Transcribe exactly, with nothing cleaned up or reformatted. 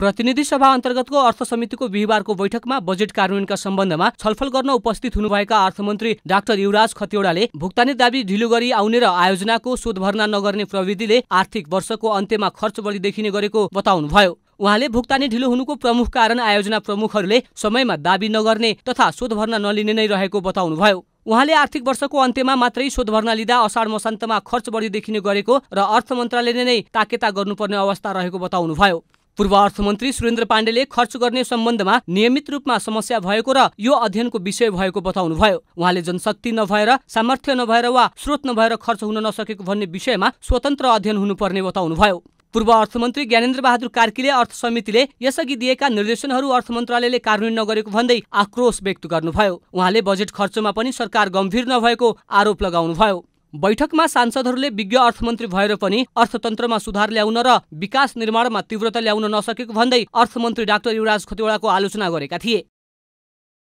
प्रतिनिधि सभा अन्तर्गतको अर्थ समितिको बिहीबारको बैठकमा बजेट कार्यान्वयनका सम्बन्धमा छलफल गर्न उपस्थित हुनुभएका अर्थमन्त्री डाक्टर युवराज खतिवडाले भुक्तानी दाबी ढिलो गरी आउने र आयोजनाको शोधभर्ना नगर्ने प्रविधिले आर्थिक वर्षको अन्त्यमा खर्च बढी देखिने गरेको बताउनुभयो। उहाँले भुक्तानी ढिलो हुनुको प्रमुख कारण आयोजना प्रमुखहरूले समयमा दाबी नगर्ने तथा शोधभर्ना नलिने नै रहेको बताउनुभयो। उहाँले आर्थिक वर्षको अन्त्यमा मात्रै शोधभर्ना लिँदा असार मसान्तमा खर्च बढी देखिने गरेको र अर्थ मन्त्रालयले नै ताकेता गर्नुपर्ने अवस्था रहेको बताउनुभयो। पूर्व अर्थमन्त्री सुरेंद्र पांडेले खर्च गर्ने सम्बन्धमा नियमित रूपमा समस्या भएको र यो अध्ययनको विषय भएको बताउनुभयो। उहाँले जनशक्ति नभएर, सामर्थ्य नभएर वा स्रोत नभएर खर्च हुन नसकेको भन्ने विषयमा स्वतन्त्र अध्ययन हुनुपर्ने बताउनुभयो। पूर्व अर्थमन्त्री ज्ञानेंद्र बहादुर कार्कीले अर्थ समितिले यसअघि दिएका निर्देशनहरू अर्थ मन्त्रालयले कार्यान्वयन नगरेको भन्दै आक्रोश व्यक्त गर्नुभयो। उहाँले बजेट खर्चमा पनि सरकार गम्भीर नभएको आरोप लगाउनुभयो। बैठकमा सांसदहरूले विज्ञ अर्थमन्त्री भएर पनि अर्थतन्त्रमा सुधार ल्याउन र विकास निर्माणमा तीव्रता ल्याउन नसकेको भन्दै अर्थमन्त्री डाक्टर युवराज खतिवडाको आलोचना गरेका थिए।